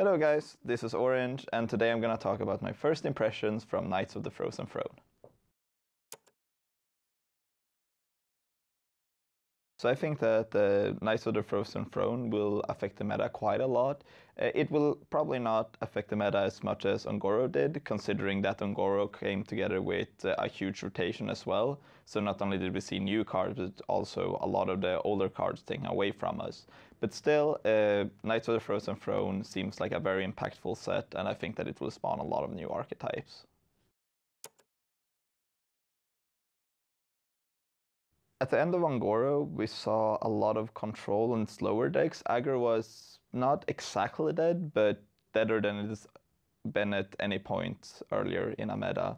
Hello guys, this is Orange, and today I'm gonna talk about my first impressions from Knights of the Frozen Throne. So I think that Knights of the Frozen Throne will affect the meta quite a lot. It will probably not affect the meta as much as Un'Goro did, considering that Un'Goro came together with a huge rotation as well. So not only did we see new cards, but also a lot of the older cards taken away from us. But still, Knights of the Frozen Throne seems like a very impactful set, and I think that it will spawn a lot of new archetypes. At the end of Un'Goro, we saw a lot of control and slower decks. Aggro was not exactly dead, but deader than it's been at any point earlier in a meta.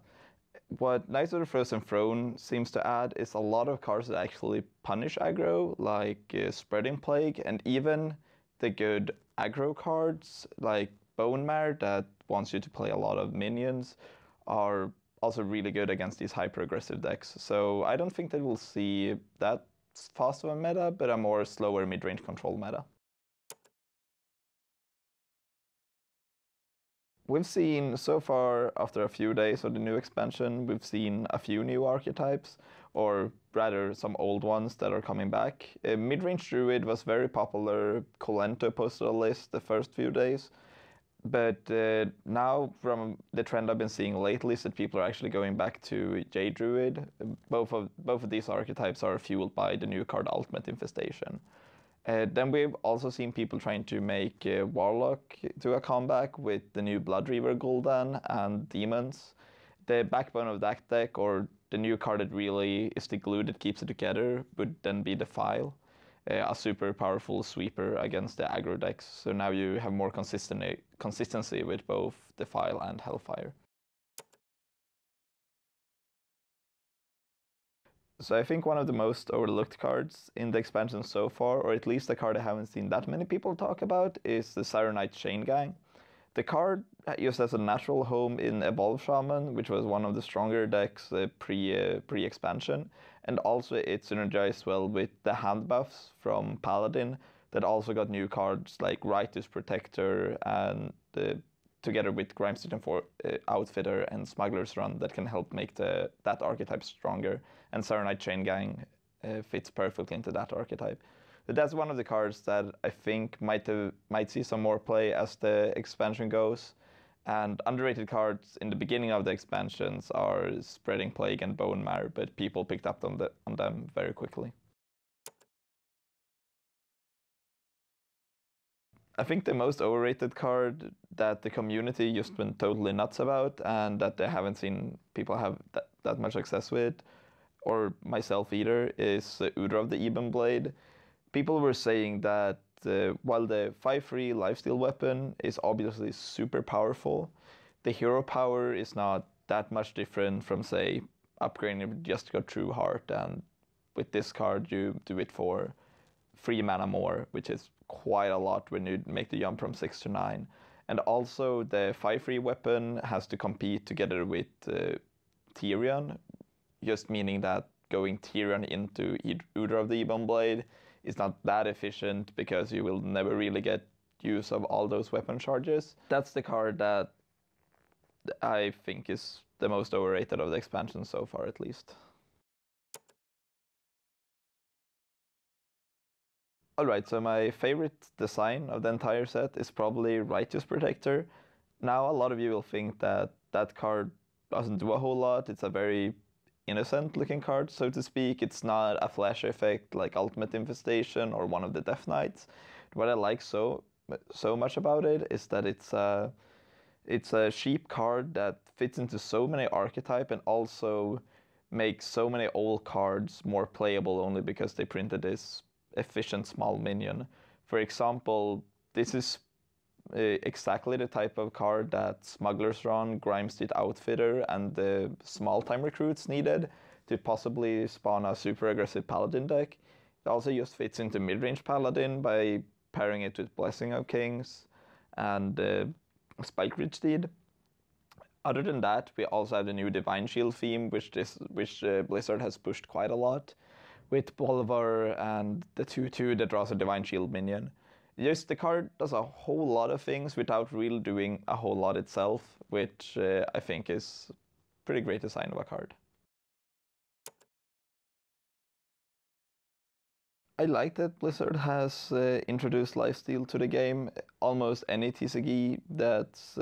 What Knights of the Frozen Throne seems to add is a lot of cards that actually punish aggro, like Spreading Plague, and even the good aggro cards, like Bonemare, that wants you to play a lot of minions, are also really good against these hyper-aggressive decks. So I don't think that we'll see that fast of a meta, but a more slower mid-range control meta. We've seen so far, after a few days of the new expansion, we've seen a few new archetypes, or rather some old ones that are coming back. Mid-range Druid was very popular. Colento posted a list the first few days. But now, from the trend I've been seeing lately, is that people are actually going back to Jade Druid. Both of these archetypes are fueled by the new card Ultimate Infestation. Then we've also seen people trying to make Warlock do a comeback with the new Blood Reaver Gul'dan and Demons. The backbone of that deck, or the new card that really is the glue that keeps it together, would then be Defile. A super powerful sweeper against the aggro decks, so now you have more consistency with both Defile and Hellfire. So I think one of the most overlooked cards in the expansion so far, or at least a card I haven't seen that many people talk about, is the Sirenite Chain Gang. The card just has a natural home in Evolve Shaman, which was one of the stronger decks pre-expansion, and also it synergized well with the hand buffs from Paladin that also got new cards like Righteous Protector, and together with Grimestone Outfitter and Smuggler's Run, that can help make that archetype stronger, and Saronite Chain Gang fits perfectly into that archetype. But that's one of the cards that I think might see some more play as the expansion goes. And underrated cards in the beginning of the expansions are Spreading Plague and Bonemare, but people picked up on them very quickly. I think the most overrated card that the community just went totally nuts about, and that they haven't seen people have that much success with, or myself either, is Udra of the Ebon Blade. People were saying that while the 5-3 lifesteal weapon is obviously super powerful, the hero power is not that much different from, say, upgrading just got True Heart, and with this card you do it for 3 mana more, which is quite a lot when you make the jump from 6 to 9. And also the 5-3 weapon has to compete together with Tyrion, just meaning that going Tyrion into Udra of the Ebon Blade is not that efficient, because you will never really get use of all those weapon charges. That's the card that I think is the most overrated of the expansion so far, at least. Alright, so my favorite design of the entire set is probably Righteous Protector. Now a lot of you will think that that card doesn't do a whole lot. It's a very innocent looking card, so to speak. It's not a flash effect like Ultimate Infestation or one of the Death Knights. What I like so much about it is that it's a cheap card that fits into so many archetypes, and also makes so many old cards more playable only because they printed this efficient small minion. For example, this is exactly the type of card that Smuggler's Run, Grimesteed Outfitter, and the small time recruits needed to possibly spawn a super aggressive Paladin deck. It also just fits into mid-range Paladin by pairing it with Blessing of Kings and Spike Ridge Steed. Other than that, we also have the new Divine Shield theme, which Blizzard has pushed quite a lot, with Bolivar and the 2/2 that draws a Divine Shield minion. Yes, the card does a whole lot of things without really doing a whole lot itself, which I think is pretty great design of a card. I like that Blizzard has introduced lifesteal to the game. Almost any TCG that's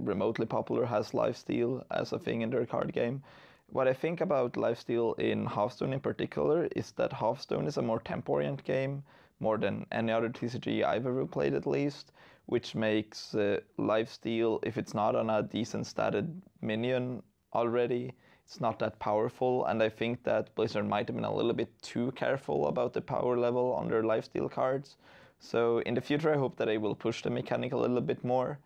remotely popular has lifesteal as a thing in their card game. What I think about lifesteal in Hearthstone in particular is that Hearthstone is a more temp-oriented game, more than any other TCG I've ever played at least, which makes lifesteal, if it's not on a decent statted minion already, it's not that powerful, and I think that Blizzard might have been a little bit too careful about the power level on their lifesteal cards. So in the future I hope that they will push the mechanic a little bit more,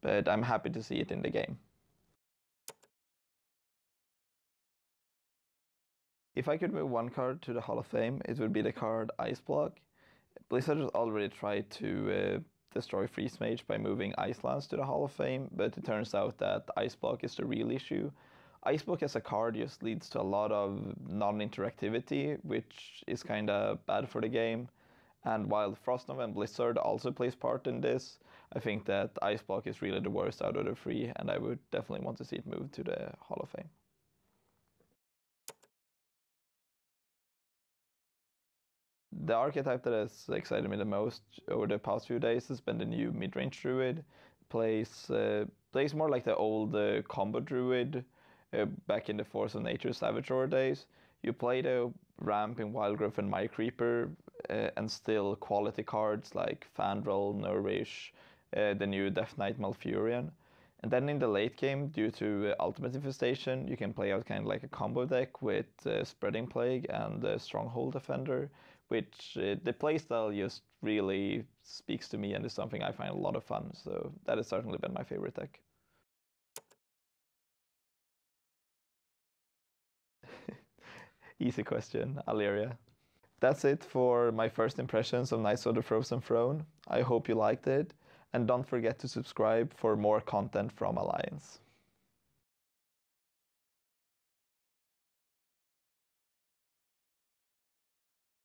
but I'm happy to see it in the game. If I could move one card to the Hall of Fame, it would be the card Ice Block. Blizzard has already tried to destroy Freeze Mage by moving Ice Lance to the Hall of Fame, but it turns out that Ice Block is the real issue. Ice Block as a card just leads to a lot of non-interactivity, which is kind of bad for the game. And while Frost Nova and Blizzard also plays part in this, I think that Ice Block is really the worst out of the three, and I would definitely want to see it moved to the Hall of Fame. The archetype that has excited me the most over the past few days has been the new mid-range druid. Plays more like the old combo druid. Back in the Force of Nature Savage Roar days, you play the ramp in Wildgrowth and My Creeper, and still quality cards like Fandral, Nourish, the new Death Knight Malfurion. And then in the late game, due to Ultimate Infestation, you can play out kind of like a combo deck with Spreading Plague and Stronghold Defender, which the playstyle just really speaks to me and is something I find a lot of fun, so that has certainly been my favorite deck. Easy question, Alleria. That's it for my first impressions of Knights of the Frozen Throne. I hope you liked it, and don't forget to subscribe for more content from Alliance.